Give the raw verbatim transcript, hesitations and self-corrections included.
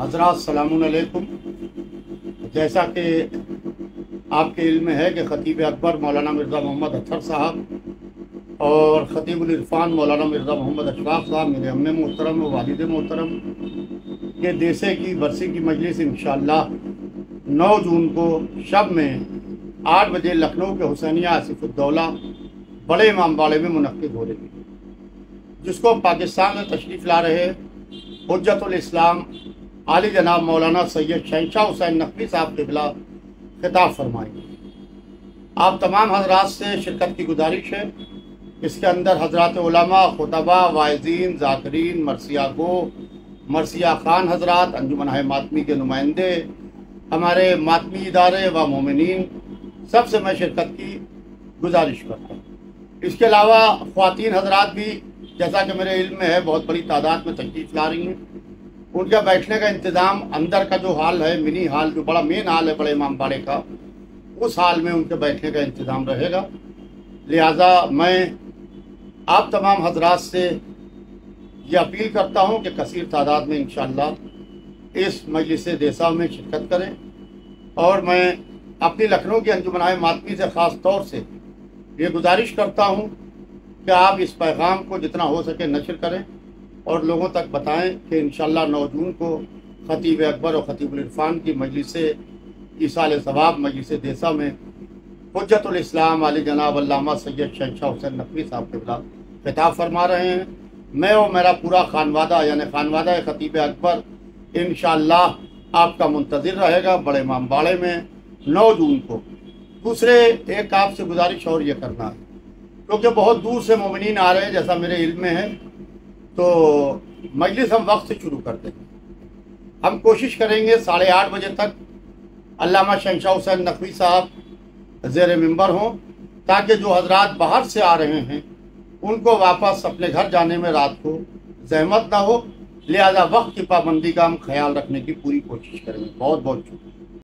हजरात सलामुन अलैकुम। जैसा कि आपके इल्म है कि खतीब अकबर मौलाना मिर्जा मोहम्मद अख्तर साहब और खतीबुल इरफान मौलाना मिर्जा मोहम्मद अशरफ साहब मेरे अम्मे मोहतरम और वालिद मोहतरम के देसे की बरसी की मजलिस इंशाअल्लाह नौ जून को शब में आठ बजे लखनऊ के हुसैनिया आसिफुद्दौला बड़े इमामबाड़े में मुनक़िद हो रही है, जिसको पाकिस्तान में तशरीफ़ ला रहे हुज्जतुल इस्लाम आली जनाब मौलाना शहंशाह हुसैन नकवी साहब क़िबला खिताब फरमाएंगे। आप तमाम हजरात से शिरकत की गुजारिश है। इसके अंदर हजरात उलमा, खुतबा, वाइज़ीन, ज़ाकिरीन, मरसिया गो, मरसिया खान हजरात, अंजुमन मातमी के नुमाइंदे, हमारे मातमी इदारे व मोमिनीन सबसे मैं शिरकत की गुजारिश करता हूँ। इसके अलावा ख़्वातीन हजरात भी जैसा कि मेरे इल्म में है बहुत बड़ी तादाद में तशरीफ़ ला रही हैं। उनका बैठने का इंतज़ाम अंदर का जो हाल है, मिनी हाल जो बड़ा मेन हाल है बड़े इमाम बाड़े का, उस हाल में उनके बैठने का इंतज़ाम रहेगा। लिहाजा मैं आप तमाम हजरात से ये अपील करता हूँ कि कसीर तादाद में इंशाअल्लाह इस मजलिस देसा में शिरकत करें। और मैं अपनी लखनऊ की अंजुमन मातमी से ख़ास तौर से ये गुजारिश करता हूँ कि आप इस पैगाम को जितना हो सके नशर करें और लोगों तक बताएं कि इंशाअल्लाह नौ जून को खतीब अकबर और खतीबुल इरफान की मजलिस ईसाल सवाब मजलिस देसा में हुज्जतुल इस्लाम आली जनाब अल्लामा शहंशाह हुसैन नकवी साहब क़िबला खिताब फरमा रहे हैं। मैं और मेरा पूरा खानवादा यानी खानवादा खतीब अकबर इंशाअल्लाह आपका मुंतज़िर रहेगा बड़े इमाम बाड़े में नौ जून को। दूसरे एक आपसे गुजारिश और ये करना है, क्योंकि बहुत दूर से मोमिनीन आ रहे हैं जैसा मेरे इल्म में है, तो मजलिस हम वक्त से शुरू कर देंगे। हम कोशिश करेंगे साढ़े आठ बजे तक अल्लामा शहंशाह हुसैन नकवी साहब ज़ेर मिंबर हों, ताकि जो हजरात बाहर से आ रहे हैं उनको वापस अपने घर जाने में रात को जहमत ना हो। लिहाजा वक्त की पाबंदी का हम ख्याल रखने की पूरी कोशिश करेंगे। बहुत बहुत शुक्रिया।